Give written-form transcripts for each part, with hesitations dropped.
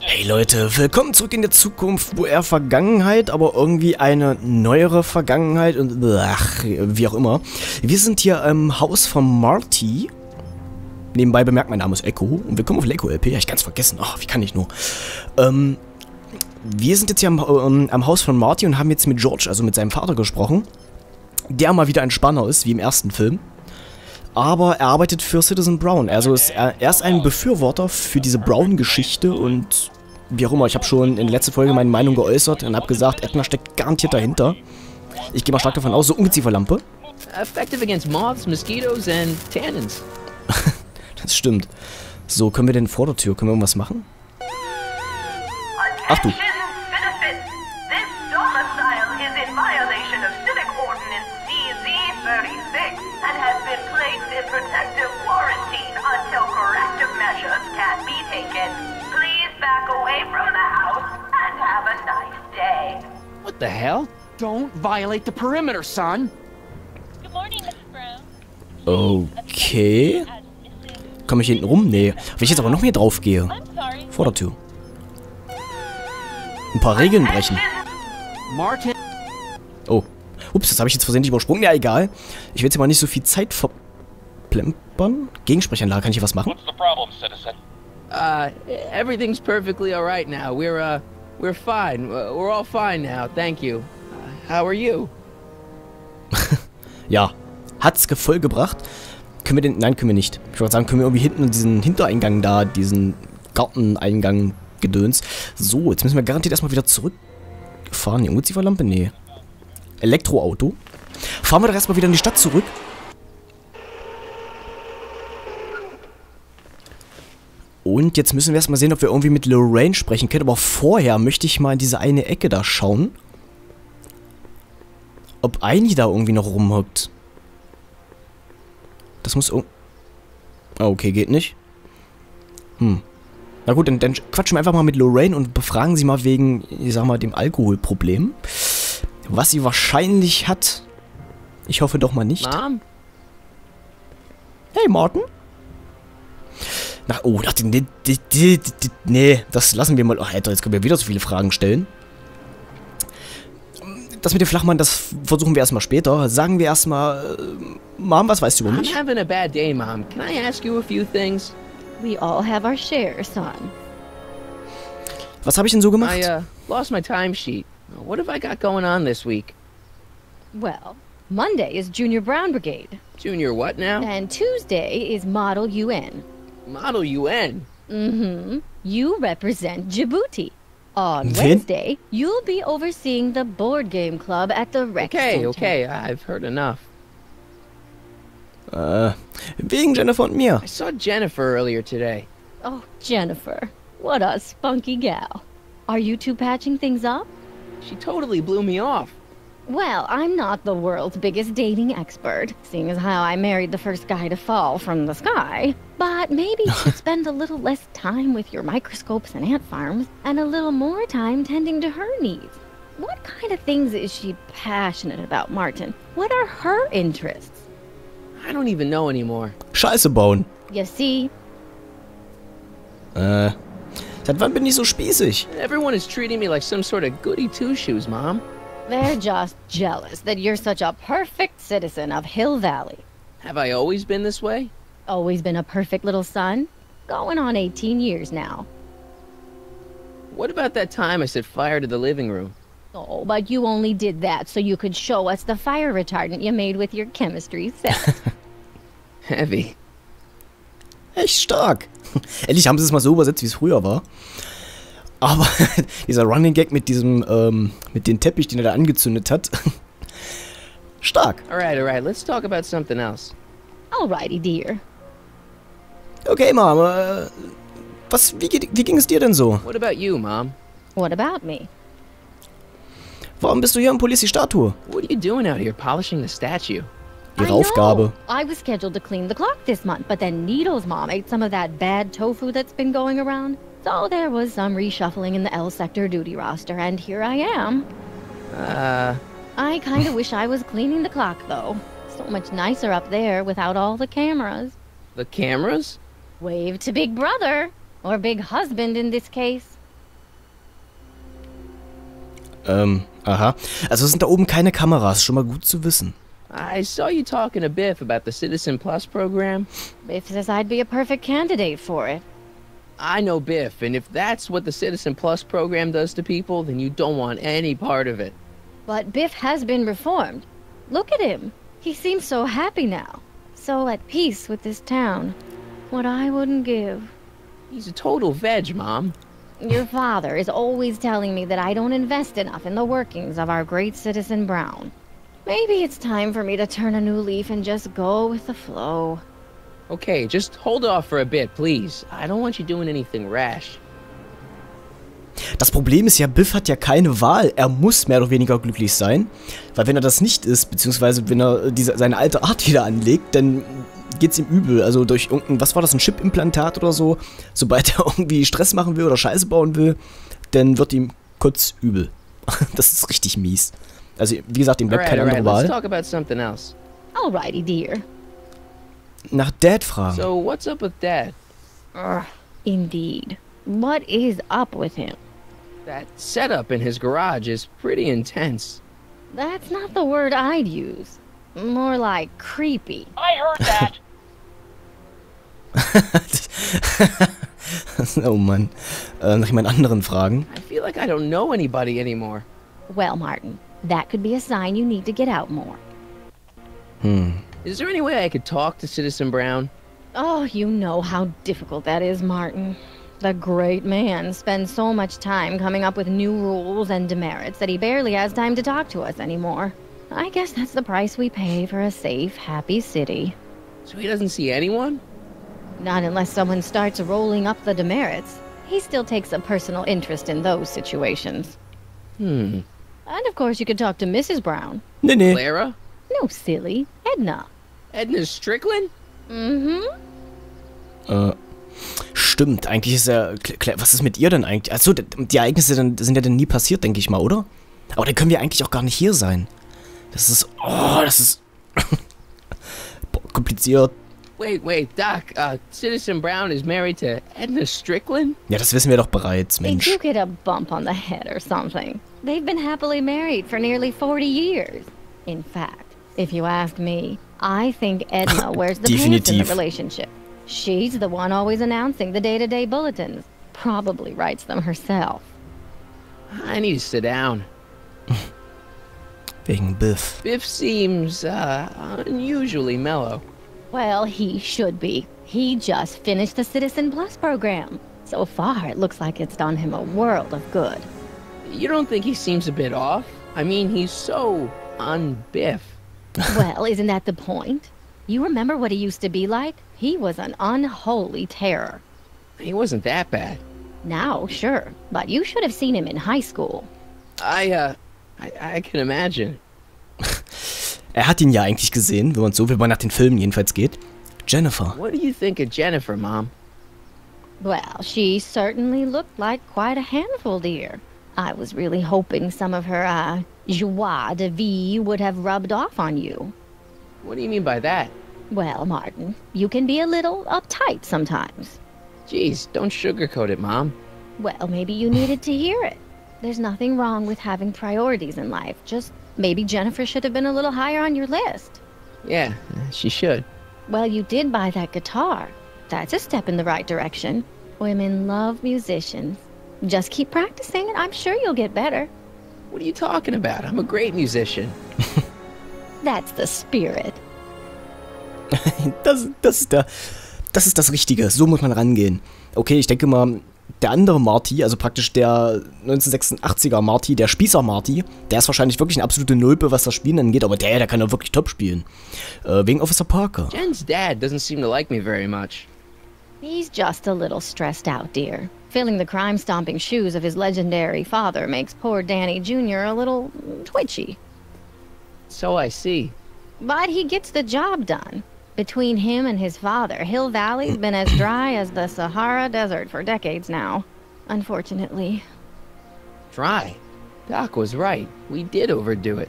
Hey Leute, willkommen zurück in der Zukunft, wo eher Vergangenheit, aber irgendwie eine neuere Vergangenheit und ach, wie auch immer. Wir sind hier im Haus von Marty. Nebenbei bemerkt, mein Name ist Echo und wir kommen auf den Echo LP. Ja, ich kann's vergessen. Ach, wie kann ich nur? Wir sind jetzt hier am Haus von Marty und haben jetzt mit George, also mit seinem Vater, gesprochen. Der mal wieder ein Spanner ist, wie im ersten Film. Aber er arbeitet für Citizen Brown. Also ist er ist ein Befürworter für diese Brown-Geschichte und wie auch immer. Ich habe schon in der letzten Folge meine Meinung geäußert und habe gesagt, Edna steckt garantiert dahinter. Ich gehe mal stark davon aus, so Ungezieferlampe. Effective against moths, mosquitoes and tannins. Das stimmt. So, können wir denn vor der Tür? Können wir irgendwas machen? Ach du. What the hell? Don't violate the perimeter, son. Good morning, Miss Brown. Okay. Komme ich hinten rum? Nee. Wenn ich jetzt aber noch mehr drauf gehe. Vor der Tür. Ein paar Regeln brechen. Oh. Ups, das habe ich jetzt versehentlich übersprungen. Ja, egal. Ich will jetzt mal nicht so viel Zeit verplempern. Gegensprechanlage, kann ich hier was machen? Everything's perfectly alright now. We're fine. We're all fine now. Thank you. How are you? Ja. Hat's Gefolge gebracht? Können wir den... Nein, können wir nicht. Ich wollte sagen, können wir irgendwie hinten diesen Hintereingang da, diesen Garteneingang gedöns. So, jetzt müssen wir garantiert erstmal wieder zurückfahren. Die Ungezieferlampe? Nee. Elektroauto? Fahren wir doch erstmal wieder in die Stadt zurück. Und jetzt müssen wir erstmal sehen, ob wir irgendwie mit Lorraine sprechen können. Aber vorher möchte ich mal in diese eine Ecke da schauen. Ob Aini da irgendwie noch rumhockt. Das muss... Okay, geht nicht. Na gut, dann quatschen wir einfach mal mit Lorraine und befragen sie mal wegen, ich sag mal, dem Alkoholproblem. Was sie wahrscheinlich hat. Ich hoffe doch mal nicht. Mom? Hey, Martin. Nee, das lassen wir mal. Oh, Alter, jetzt können wir wieder so viele Fragen stellen. Das mit dem Flachmann, das versuchen wir erstmal später. Sagen wir erstmal, Mom, was weißt du über mich? I'm having a bad day, Mom. Can I ask you a few things? We all have our share, son. Was habe ich denn so gemacht? I lost my timesheet. What have I got going on this week? Well, Monday is Junior Brown Brigade. Junior what now? And Tuesday is Model UN. Model UN? Mm-hmm. You represent Djibouti. On Wednesday, you'll be overseeing the board game club at the rec center. Okay, I've heard enough. Wegen Jennifer und mir. I saw Jennifer earlier today. Oh, Jennifer. What a spunky gal. Are you two patching things up? She totally blew me off. Well, I'm not the world's biggest dating expert, seeing as how I married the first guy to fall from the sky. But maybe you should spend a little less time with your microscopes and ant farms, and a little more time tending to her needs. What kind of things is she passionate about, Martin? What are her interests? I don't even know anymore. Scheiße bauen. You see? Seit wann bin ich so spießig? Everyone is treating me like some sort of goody two-shoes, Mom. They're just jealous that you're such a perfect citizen of Hill Valley. Have I always been this way? Always been a perfect little son? Going on 18 years now. What about that time I set fire to the living room? Oh, but you only did that so you could show us the fire retardant you made with your chemistry set. Heavy. Echt stark. Endlich haben sie es mal so übersetzt, wie es früher war. Aber dieser Running Gag mit diesem, mit dem Teppich, den er da angezündet hat. Stark. Alright, let's talk about something else. Alrighty, dear. Okay, Mom, wie ging es dir denn so? What about you, Mom? What about me? Warum bist du hier am Police-Statue? What are you doing out here, polishing the statue? Ihre Aufgabe. I was scheduled to clean the clock this month, but then Needle's mom ate some of that bad tofu that's been going around. So there was some reshuffling in the L sector duty roster, and here I am. I kind of wish I was cleaning the clock, though. So much nicer up there without all the cameras. The cameras? Wave to Big Brother. Or big husband in this case. Aha. Also sind da oben keine Kameras, schon mal gut zu wissen. I saw you talking to Biff about the Citizen Plus program. Biff says I'd be a perfect candidate for it. I know Biff, and if that's what the Citizen Plus program does to people, then you don't want any part of it. But Biff has been reformed. Look at him. He seems so happy now. So at peace with this town. What I wouldn't give. He's a total veg, Mom. Your father is always telling me that I don't invest enough in the workings of our great Citizen Brown. Maybe it's time for me to turn a new leaf and just go with the flow. Okay, just hold off for a bit, please. I don't want you doing anything rash. Das Problem ist ja, Biff hat ja keine Wahl. Er muss mehr oder weniger glücklich sein. Weil wenn er das nicht ist, beziehungsweise wenn er seine alte Art wieder anlegt, dann geht's ihm übel. Also durch irgendein, was war das, ein Chip-Implantat oder so. Sobald er irgendwie Stress machen will oder Scheiße bauen will, dann wird ihm kurz übel. Das ist richtig mies. Also wie gesagt, ihm bleibt keine andere Wahl. Alrighty, dear. Nach Dad fragen. So, what's up with Dad? Indeed. What is up with him? That setup in his garage is pretty intense. That's not the word I'd use. More like creepy. I heard that. Oh Mann. Nach jemand anderen fragen. I feel like I don't know anybody anymore. Well, Martin, that could be a sign you need to get out more. Is there any way I could talk to Citizen Brown? Oh, you know how difficult that is, Martin. The great man spends so much time coming up with new rules and demerits that he barely has time to talk to us anymore. I guess that's the price we pay for a safe, happy city. So he doesn't see anyone? Not unless someone starts rolling up the demerits. He still takes a personal interest in those situations. And of course you could talk to Mrs. Brown. Nee. Clara? No, silly. Edna. Edna Strickland? Stimmt, eigentlich ist ja... Was ist mit ihr denn eigentlich? Achso, die Ereignisse sind ja dann nie passiert, denke ich mal, oder? Aber dann können wir eigentlich auch gar nicht hier sein. Das ist... Oh, das ist... kompliziert. Wait, Doc, Citizen Brown is married to Edna Strickland? Ja, das wissen wir doch bereits, Mensch. They do get a bump on the head or something. They've been happily married for nearly 40 years. In fact, if you ask me, I think Edna wears the pants in the relationship. She's the one always announcing the day-to-day bulletins. Probably writes them herself. I need to sit down. Wegen Biff. Biff seems, unusually mellow. Well, he should be. He just finished the Citizen Plus program. So far, it looks like it's done him a world of good. You don't think he seems a bit off? I mean, he's so un-Biff. Well, isn't that the point? You remember what he used to be like? He was an unholy terror. He wasn't that bad. Now, sure, but you should have seen him in high school. I can imagine. Hat ihn ja eigentlich gesehen, wenn man so wie man nach den Filmen jedenfalls geht. Jennifer. What do you think of Jennifer, Mom? Well, she certainly looked like quite a handful, dear. I was really hoping some of her joie de vie would have rubbed off on you. What do you mean by that? Well, Martin, you can be a little uptight sometimes. Jeez, don't sugarcoat it, Mom. Well, maybe you needed to hear it. There's nothing wrong with having priorities in life. Just maybe Jennifer should have been a little higher on your list. Yeah, she should. Well, you did buy that guitar. That's a step in the right direction. Women love musicians. Just keep practicing and I'm sure you'll get better. What are you talking about? I'm a great musician. That's the spirit. Das ist das Richtige. So muss man rangehen. Okay, ich denke mal, der andere Marty, also praktisch der 1986er Marty, der Spießer Marty, der ist wahrscheinlich wirklich eine absolute Nulpe, was das Spielen angeht, aber der kann doch wirklich top spielen. Wegen Officer Parker. Jen's dad doesn't seem to like me very much. He's just a little stressed out, dear. Filling the crime-stomping shoes of his legendary father makes poor Danny Jr. a little twitchy. So I see. But he gets the job done. Between him and his father, Hill Valley's been as dry as the Sahara Desert for decades now, unfortunately. Dry? Doc was right. We did overdo it.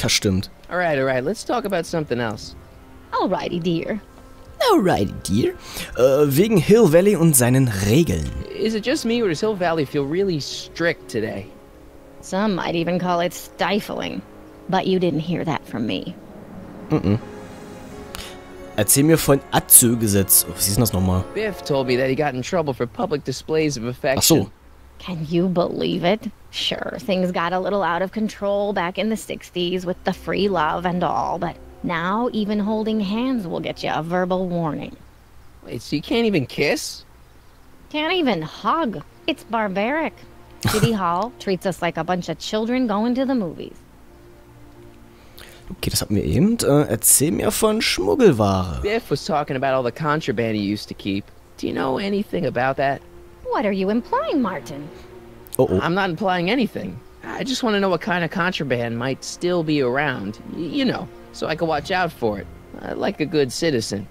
Das stimmt. All right, let's talk about something else. Alrighty, dear. Alrighty, dear. Wegen Hill Valley und seinen Regeln. Is it just me or does Hill Valley feel really strict today? Some might even call it stifling. But you didn't hear that from me. Mm-mm. Erzähl mir von Atze-Gesetz. Was ist denn das nochmal? Biff told me that he got in trouble for public displays of affection. Ach so. Can you believe it? Sure, things got a little out of control back in the 60s with the free love and all, but now even holding hands will get you a verbal warning. Wait, so you can't even kiss? Can't even hug. It's barbaric. City Hall treats us like a bunch of children going to the movies. Okay, das hatten wir eben. Erzähl mir von Schmuggelware. Biff was talking about all the contraband he used to keep. Do you know anything about that? What are you implying, Martin? Oh, oh. I'm not implying anything. I just want to know what kind of contraband might still be around. You know, so I can watch out for it. Like a good citizen.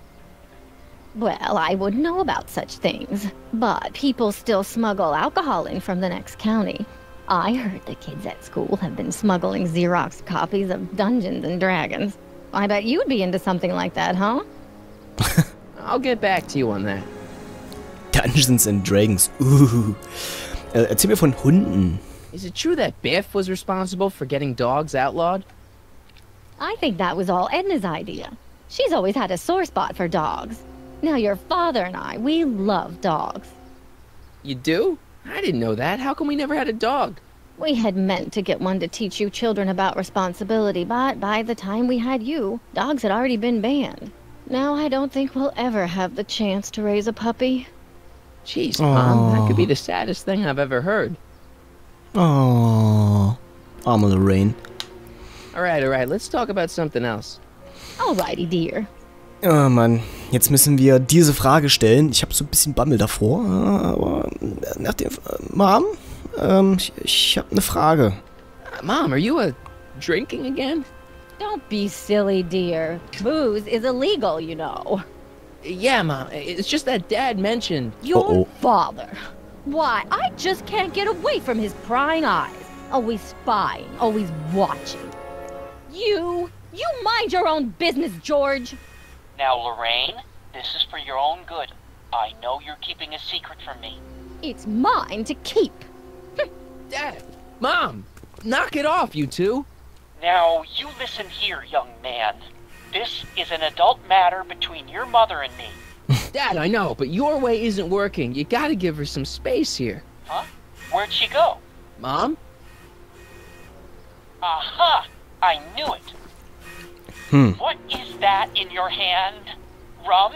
Well, I wouldn't know about such things. But people still smuggle alcohol in from the next county. I heard the kids at school have been smuggling Xerox copies of Dungeons and Dragons. I bet you'd be into something like that, huh? I'll get back to you on that. Dungeons and Dragons. Erzähl mir von Hunden. Is it true that Biff was responsible for getting dogs outlawed? I think that was all Edna's idea. She's always had a sore spot for dogs. Now your father and I, we love dogs. You do? I didn't know that. How come we never had a dog? We had meant to get one to teach you children about responsibility, but by the time we had you, dogs had already been banned. Now I don't think we'll ever have the chance to raise a puppy. Jeez, Mom, that could be the saddest thing I've ever heard. Oh, I'm Lorraine. All right, let's talk about something else. Alrighty, dear. Oh Mann, jetzt müssen wir diese Frage stellen. Ich habe so ein bisschen Bammel davor, aber nach dem... Mom, ich habe eine Frage. Mom, are you drinking again? Don't be silly, dear. Booze is illegal, you know. Yeah, Mom, it's just that Dad mentioned... Your father. Why, I just can't get away from his prying eyes. Always spying, always watching. You mind your own business, George. Now, Lorraine, this is for your own good. I know you're keeping a secret from me. It's mine to keep. Dad, Mom, knock it off, you two. Now, you listen here, young man. This is an adult matter between your mother and me. Dad, I know, but your way isn't working. You gotta give her some space here. Huh? Where'd she go? Mom? Aha! I knew it. What is that in your hand? Rum?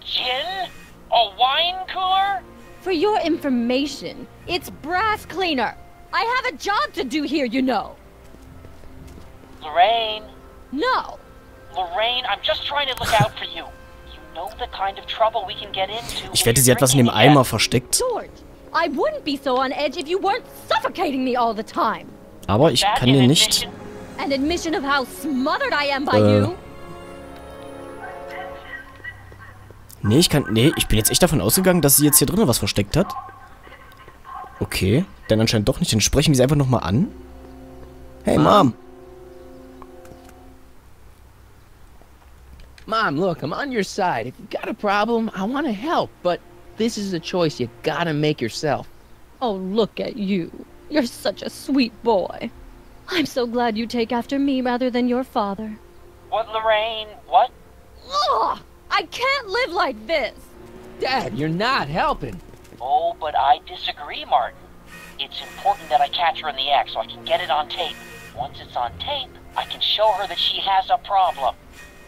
Gin? A wine cooler? For your information, it's brass cleaner. I have a job to do here, you know. Lorraine. No. Lorraine, I'm just trying to look out for you. You know the kind of trouble we can get into. Ich wette, sie hat was in dem Eimer versteckt. George, I wouldn't be so on edge if you weren't suffocating me all the time. Aber ich kann dir nicht... An admission of how smothered I am by you. Nee, ich bin jetzt echt davon ausgegangen, dass sie jetzt hier drinnen was versteckt hat. Okay, dann anscheinend doch nicht. Dann sprechen wir sie einfach nochmal an. Hey, Mom. Mom, look, I'm on your side. If you got a problem, I want to help. But this is a choice you gotta make yourself. Oh, look at you. You're such a sweet boy. I'm so glad you take after me rather than your father. What, Lorraine? What? Ugh! I can't live like this! Dad, you're not helping. Oh, but I disagree, Martin. It's important that I catch her in the act so I can get it on tape. Once it's on tape, I can show her that she has a problem.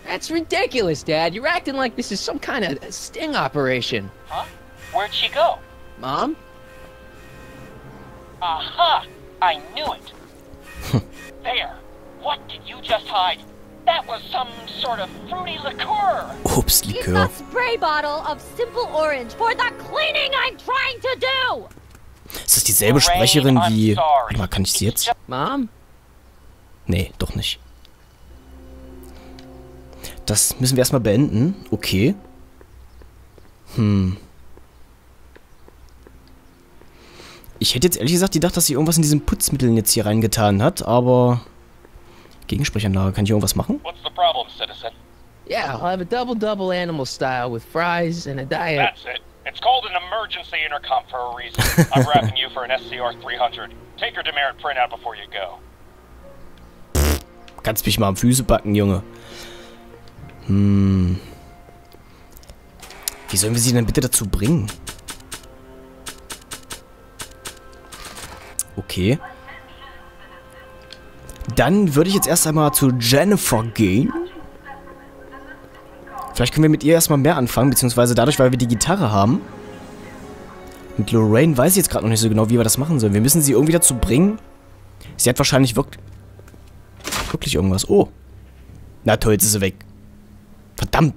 That's ridiculous, Dad. You're acting like this is some kind of sting operation. Huh? Where'd she go? Mom? Aha! I knew it. There. What did you just hide? That was some sort of fruity liqueur. Oops, liqueur. It's a spray bottle of simple orange for the cleaning I'm trying to do. Ist das dieselbe Sprecherin wie... Warte mal, kann ich sie jetzt? Mom? Nee, doch nicht. Das müssen wir erstmal beenden. Okay. Ich hätte jetzt ehrlich gesagt gedacht, dass sie irgendwas in diesen Putzmitteln jetzt hier reingetan hat, aber... Gegensprechanlage, kann ich irgendwas machen? Yeah, I'll have a double animal style with fries and a diet. That's it. It's called an emergency intercom for a reason. I'm wrapping you for an SCR 300. Take your demerit printout before you go. Kannst mich mal am Füße backen, Junge. Hm. Wie sollen wir sie denn bitte dazu bringen? Okay. Dann würde ich jetzt erst einmal zu Jennifer gehen. Vielleicht können wir mit ihr erstmal mehr anfangen, beziehungsweise dadurch, weil wir die Gitarre haben. Mit Lorraine weiß ich jetzt gerade noch nicht so genau, wie wir das machen sollen. Wir müssen sie irgendwie dazu bringen. Sie hat wahrscheinlich wirklich irgendwas. Oh. Na toll, jetzt ist sie weg. Verdammt.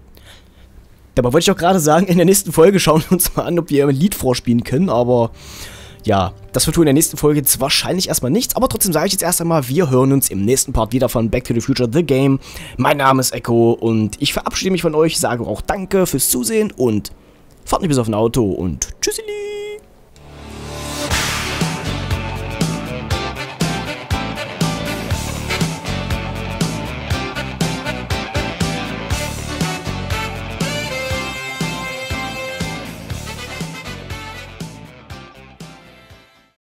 Dabei wollte ich auch gerade sagen, in der nächsten Folge schauen wir uns mal an, ob wir ein Lied vorspielen können, aber... Ja, das wird in der nächsten Folge jetzt wahrscheinlich erstmal nichts, aber trotzdem sage ich jetzt erst einmal, wir hören uns im nächsten Part wieder von Back to the Future The Game. Mein Name ist Echo und ich verabschiede mich von euch, sage auch Danke fürs Zusehen und fahrt nicht bis auf ein Auto und tschüssi!